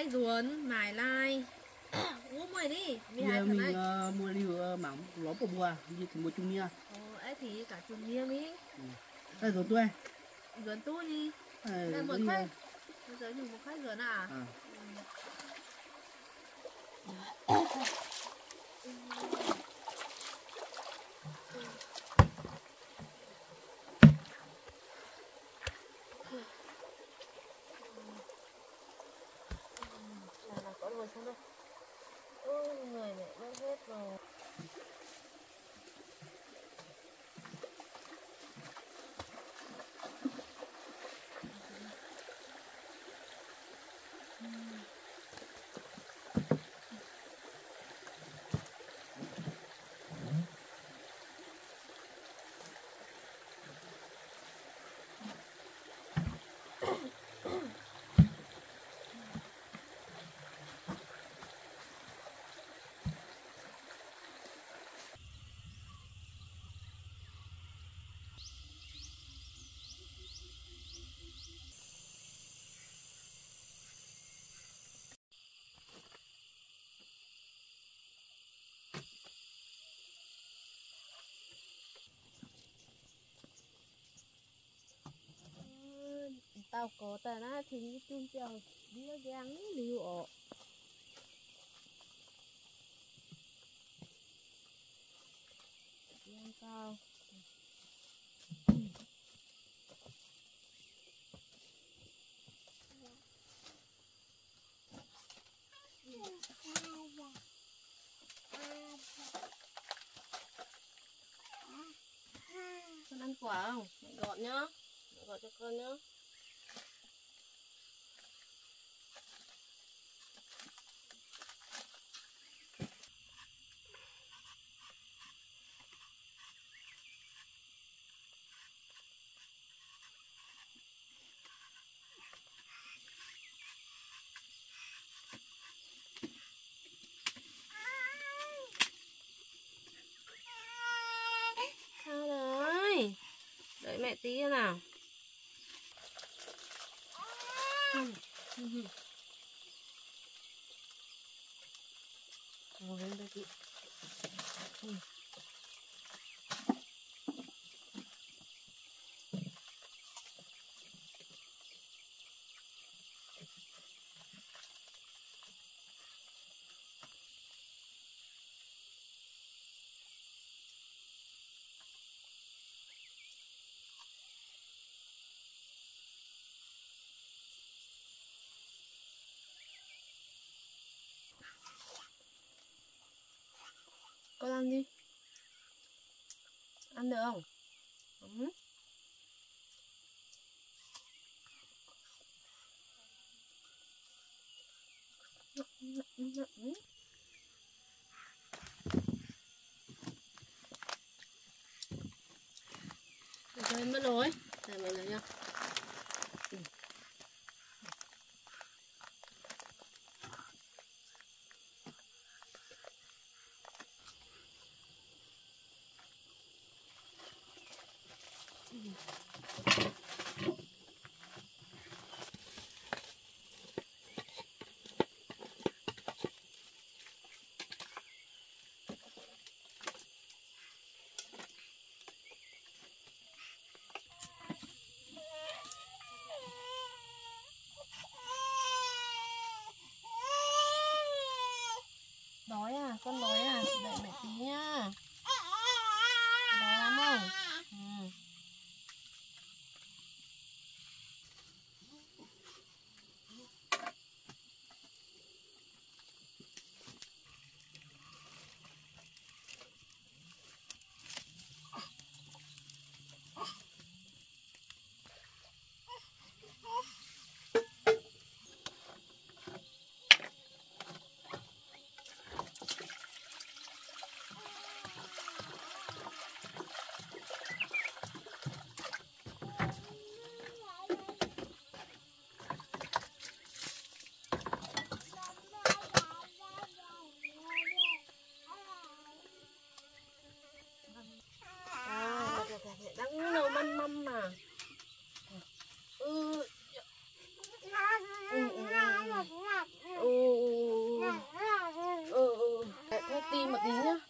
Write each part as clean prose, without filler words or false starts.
lai ruồn mài lai uống mày đi giờ mình mua đi mỏng lỗ bông hoa như thì mua chung nha ấy thì cả chung nha ấy đây ruồn tôi đi đây một khách bây giờ dùng một khách ruồn à tao có tên á thì như chung chào đĩa giang liu ổ giang cao con ăn quả không? Mẹ gọt nhá, mẹ gọt cho con nhá. Đợi mẹ tí nào. Con ăn đi. Ăn được không? Ừ. Rồi mất rồi. Để mày lấy nha. Đói à, con đói à, đợi mẹ tí nhá. Đói lắm không?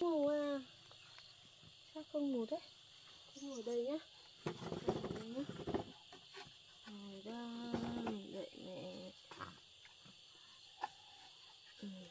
Màu à, sao không ngủ đấy? Không ngủ đây nhá. Ngồi đây, đợi mẹ. Đây.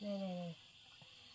Đây này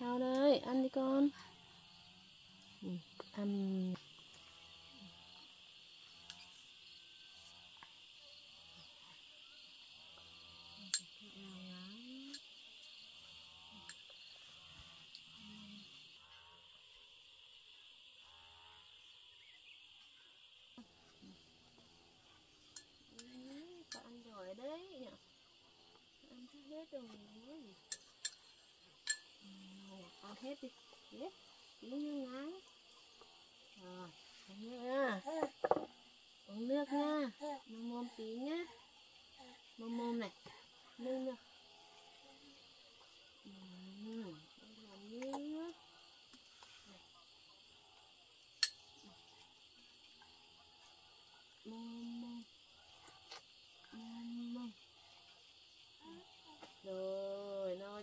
Sao đây, ăn đi con. Ăn có ăn giỏi đấy nhỉ, ăn hết rồi nữa gì, ăn hết đi hết. Uống nước rồi, uống nước nha, uống nước nha, mồm mồm tí nhá, mồm mồm này, nước nước, nước, mồm mồm, mồm mồm, rồi no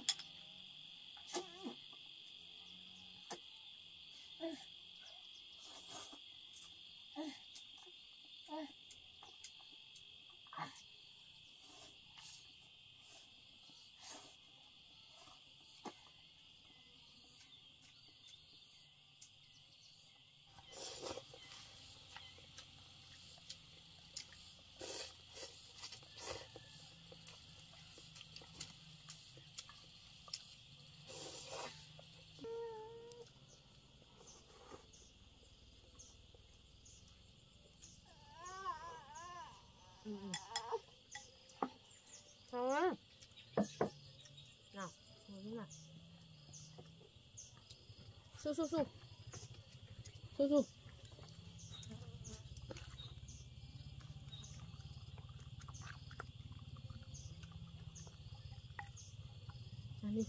Sao á? Nào, ngồi xuống nào. Su su su. Su su. Ăn đi.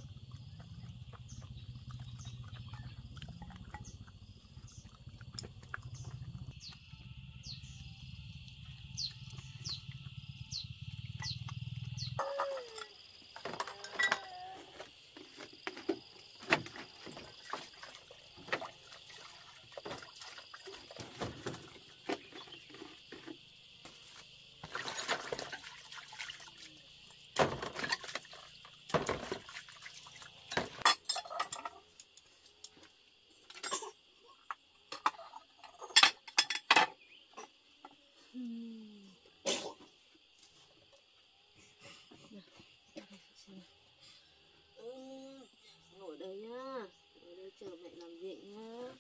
Ngồi đây nhá, ngồi đây chờ mẹ làm việc nhá.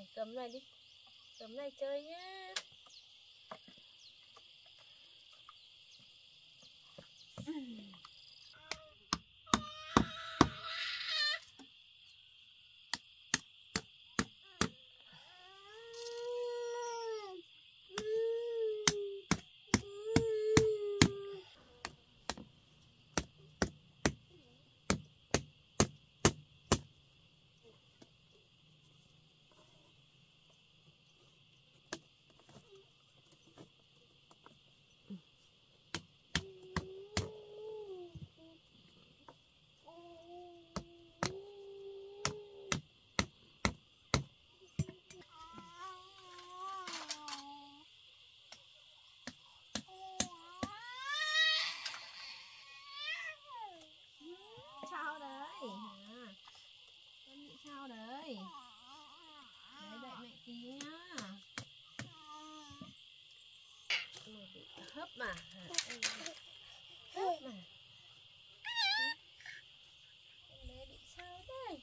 Này, cầm này đi. Cầm này chơi nhá. Hấp mà. Hấp mà. Em bé bị sao đây?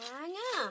Quá nhá.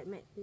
đợi mẹ tí.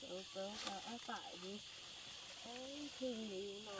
Cậu ở tại đi. Ôi thương gì mà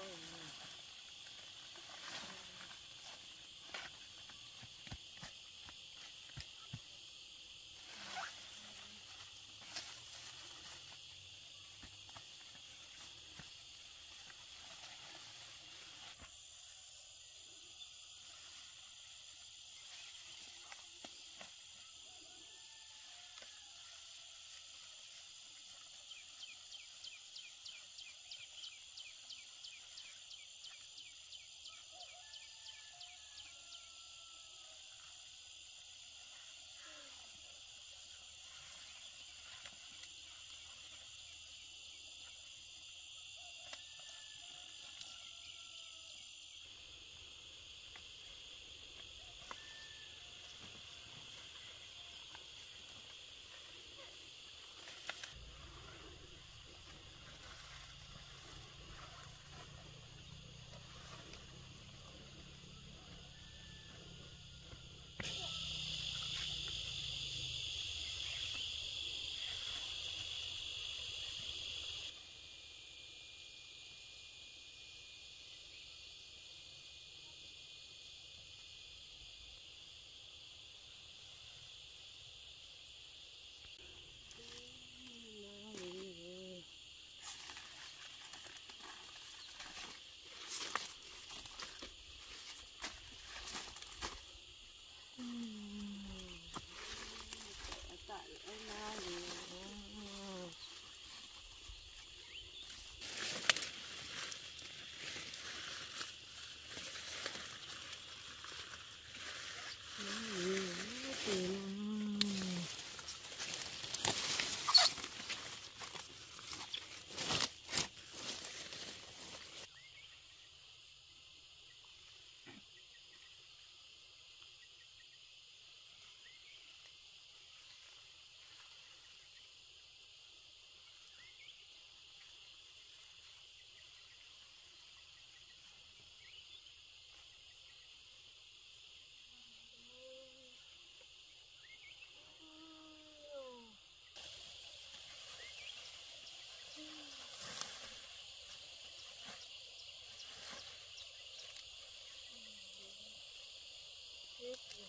Hết rồi,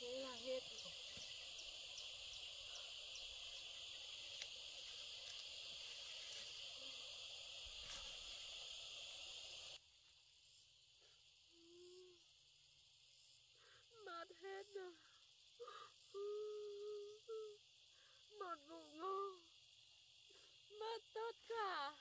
thế là hết rồi. Mệt hết rồi. Một vụ ngô mất tất cả.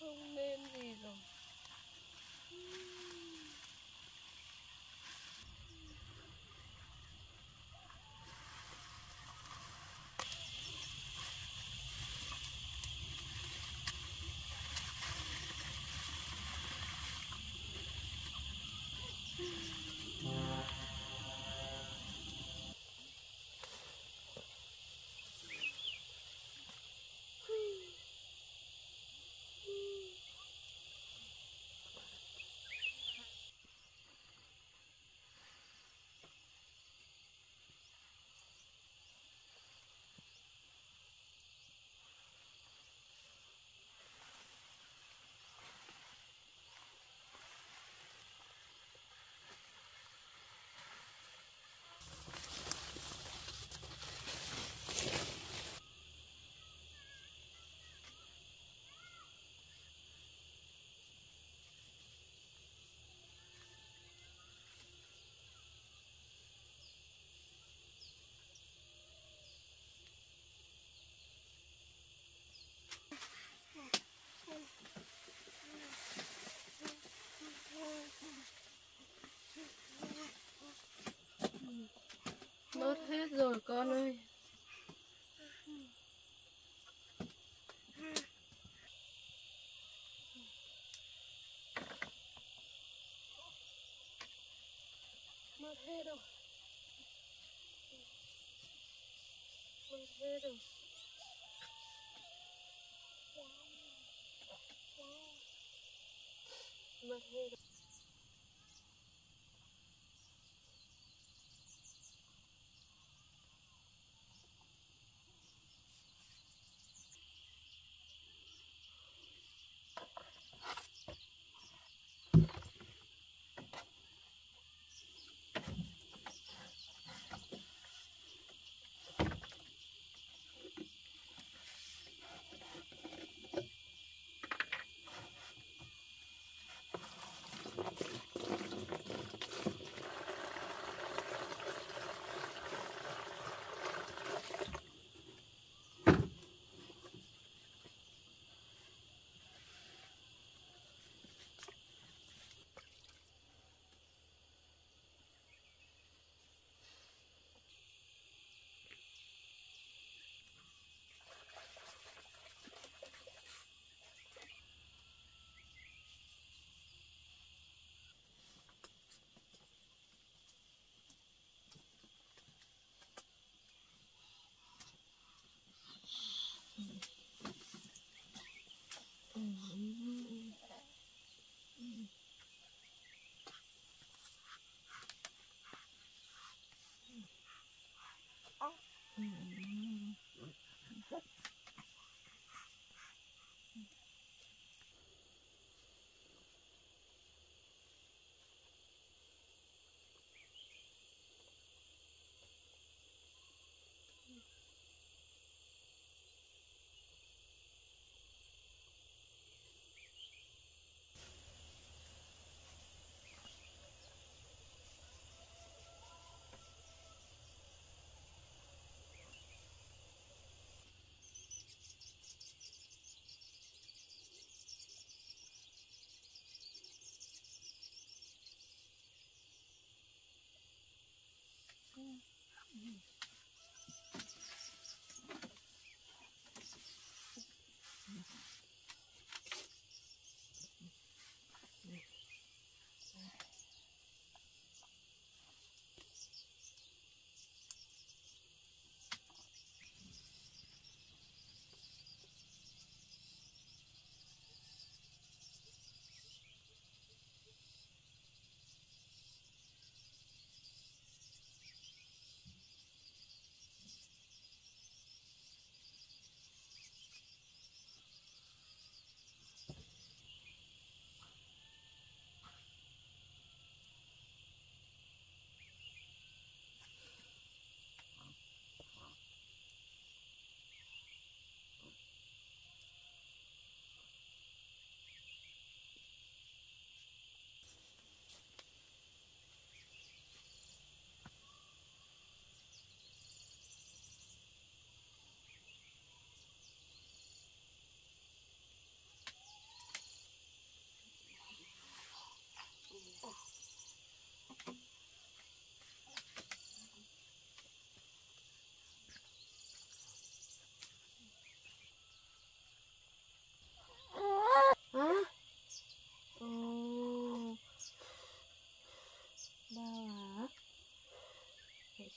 Không nên gì rồi. Mất hết rồi con ơi. Mất hết rồi. Mất hết rồi. Mất hết rồi.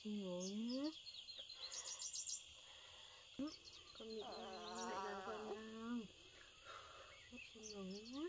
thế. Con bị lại gần con nào. Hút trên ngồi nhá.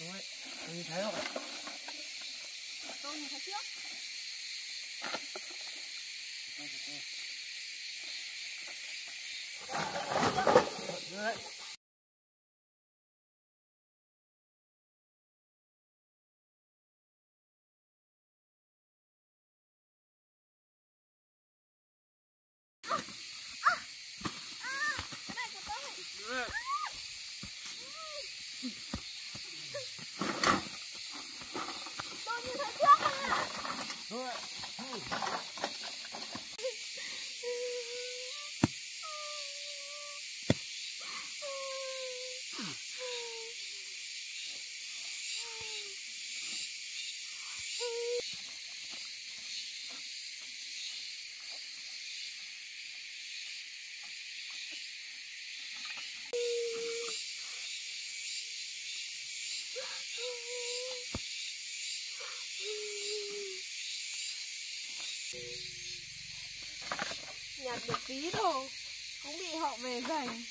Đấy, tôi nhìn thấy không ạ? Tôi nhìn thấy trước. Đấy. Nhặt được tí thôi cũng bị họ về giành.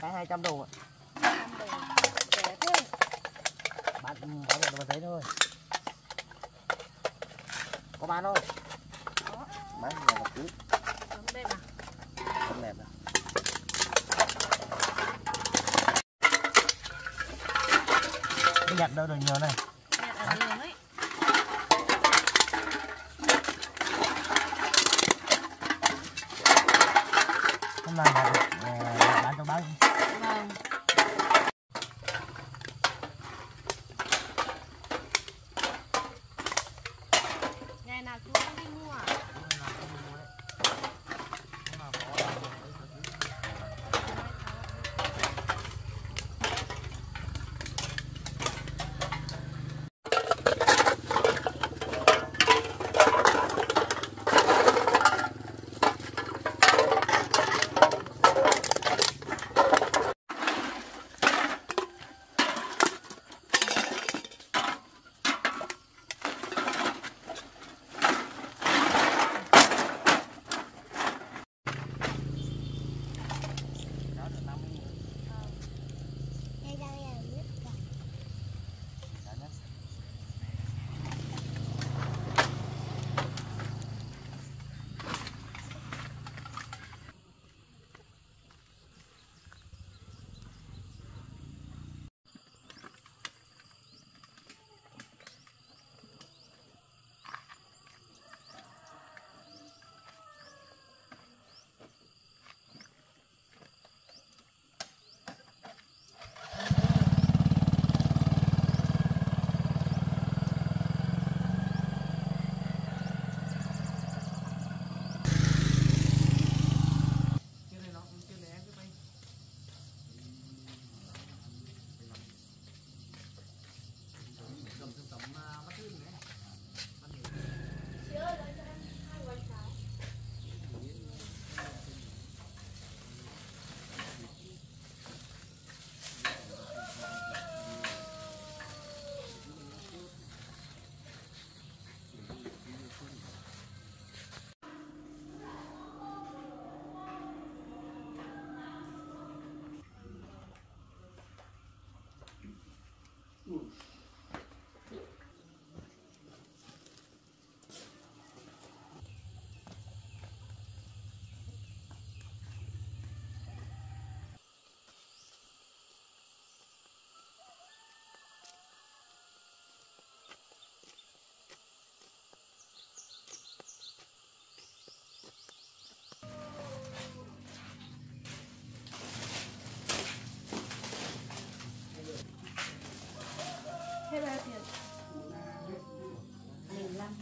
Cái 200 đồng ạ. 200 đồng. Rẻ thế. Bạn có được bạn thấy thôi. Có bán không? Có. Bán là một tí. Không đẹp à? Không đẹp à? Cái nhặt đâu được nhiều này. Nhặt ở đường ấy. Hôm nay là bán cho bác. Vâng. Ngày nào chú cũng đi mua à? Ngày nào cũng đi mua đấy. Hôm nào có là mua đấy thật chứ. 15.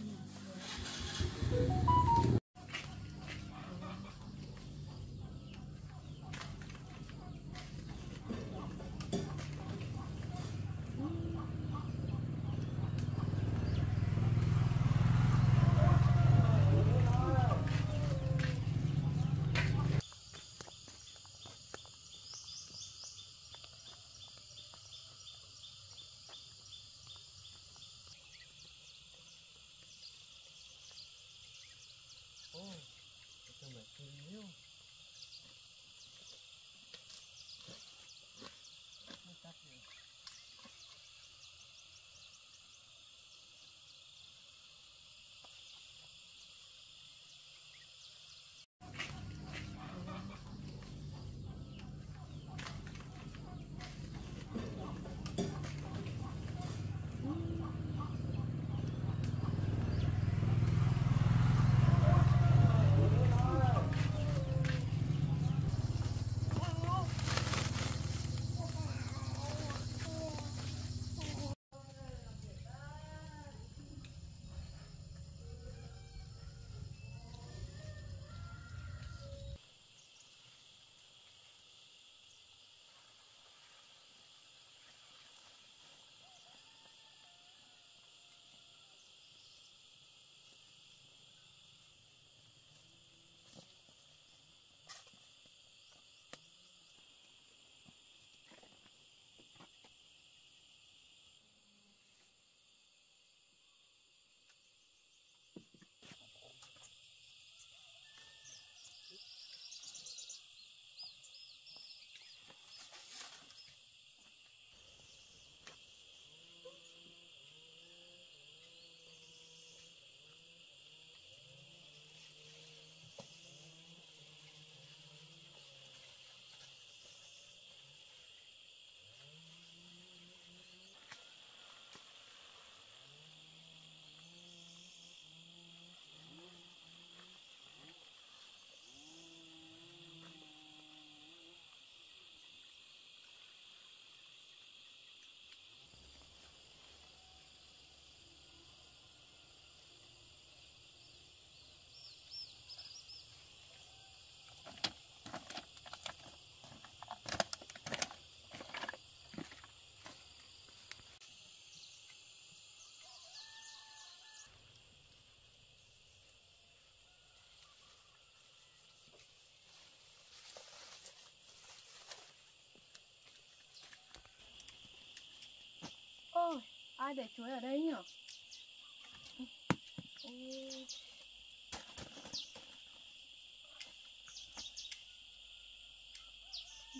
Ai để chuối ở đây nhỉ?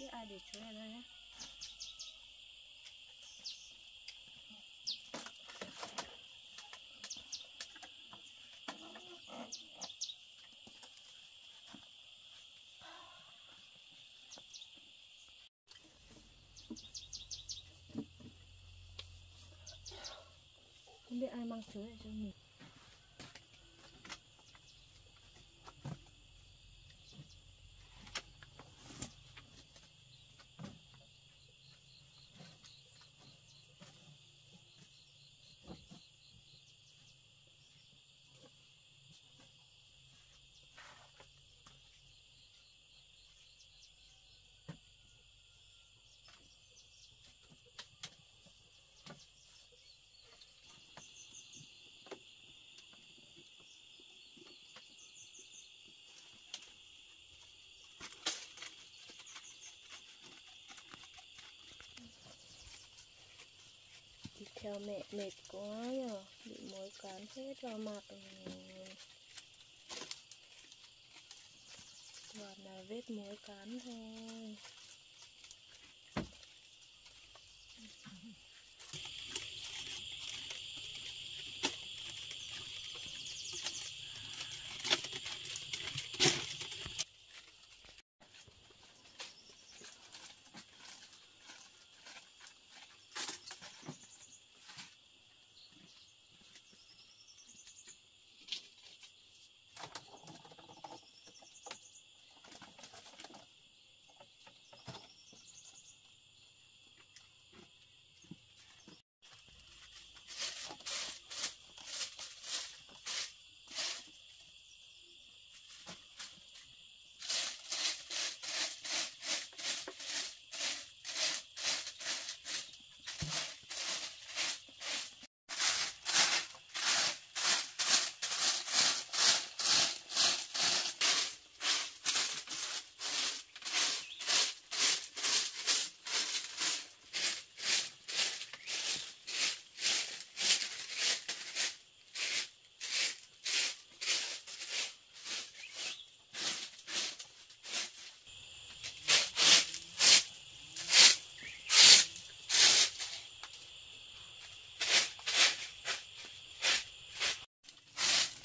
Biết ai để chuối ở đây nhé? Không biết ai mang chuối lại cho mình. Theo mẹ mệt quá nhờ, bị muối cán hết vào mặt rồi. Toàn là vết muối cán thôi.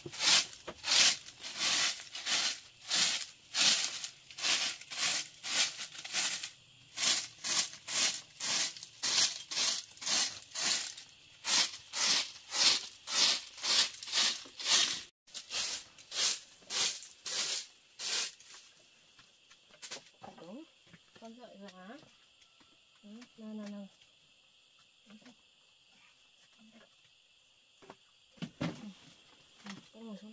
Dậy lá. Nào. Con ngồi xuống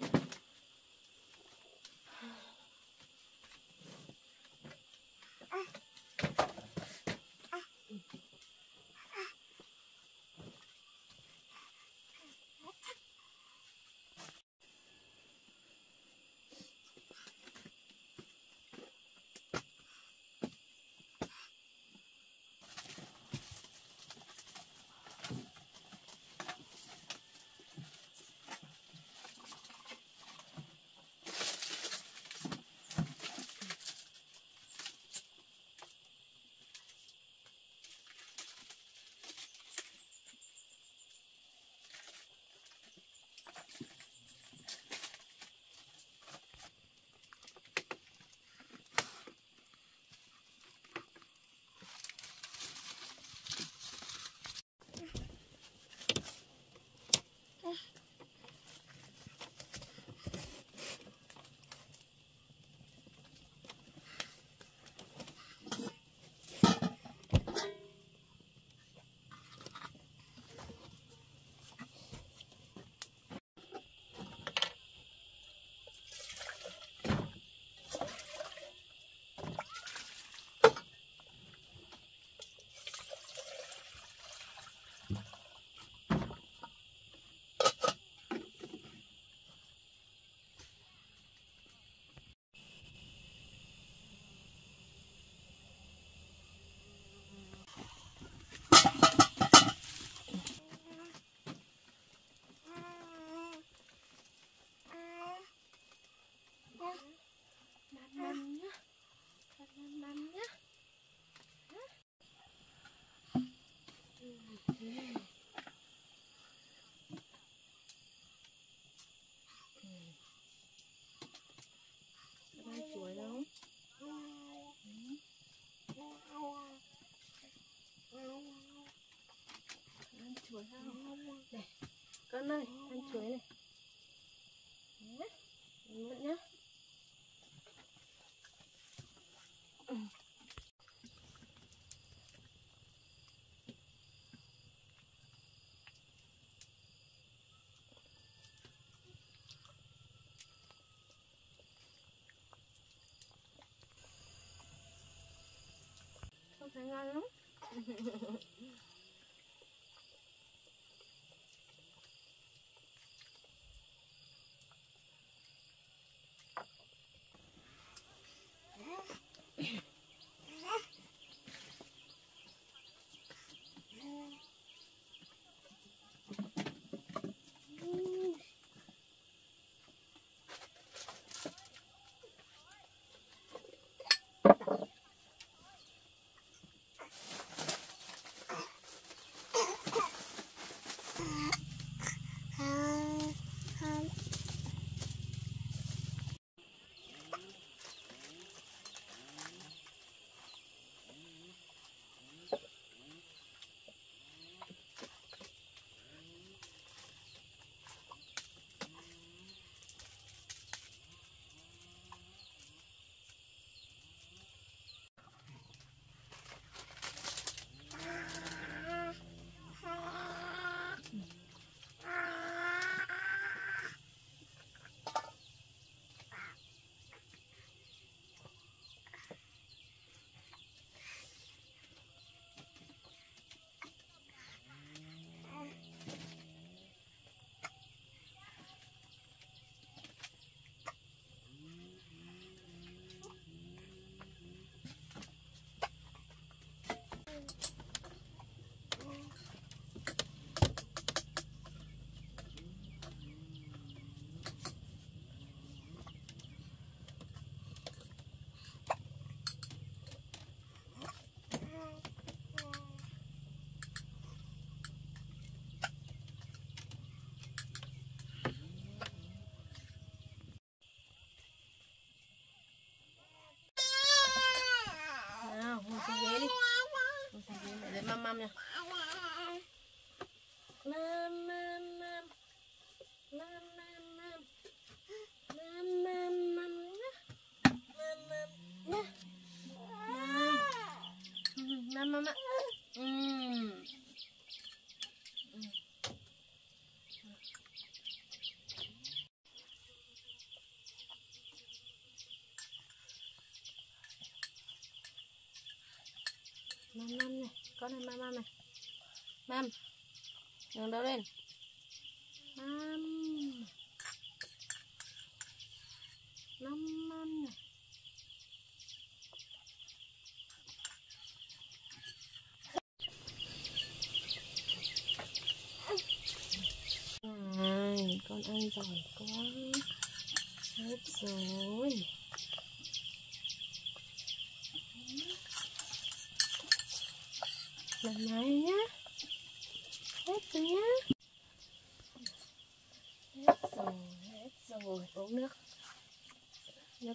đây. Này, con ơi, ăn chuối này. Mượn nhá. Không thấy ngon lắm. Mama. Mâm mâm này, con này mâm mâm này. Mâm. Ngẩng đầu lên. Mâm. Mâm mâm này. Này, con ăn giỏi quá. Hết rồi. Lần này nhá. Hết rồi nhá. Hết rồi, uống nước. Nước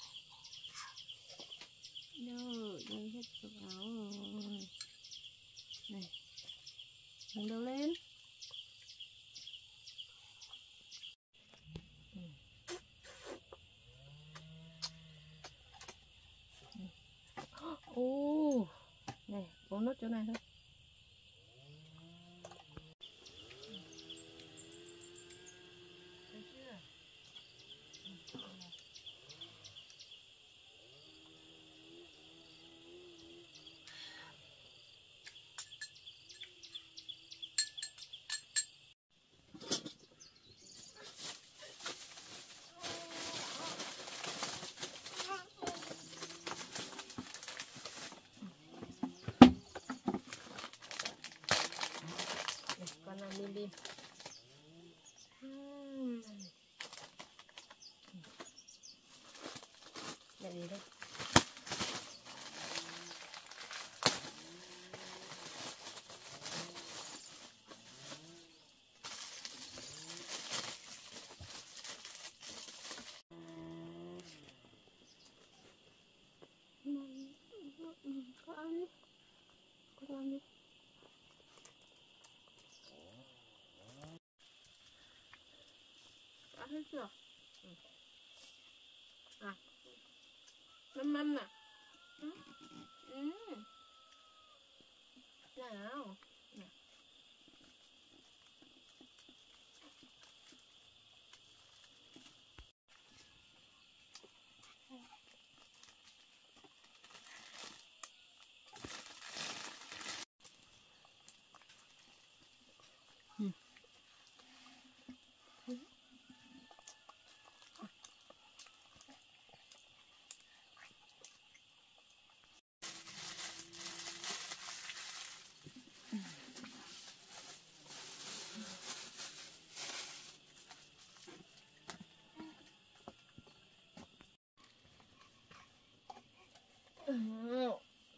Rồi, đây hết quần áo rồi. Này. Ngẩng đầu lên. Ô. Này, uống nốt chỗ này thôi. Bim bim để đi đây có ăn đi có ăn đi. Hết chưa? À. Mâm mâm nè. Nào. Nè.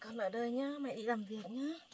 Con ở đây nhá, mẹ đi làm việc nhá.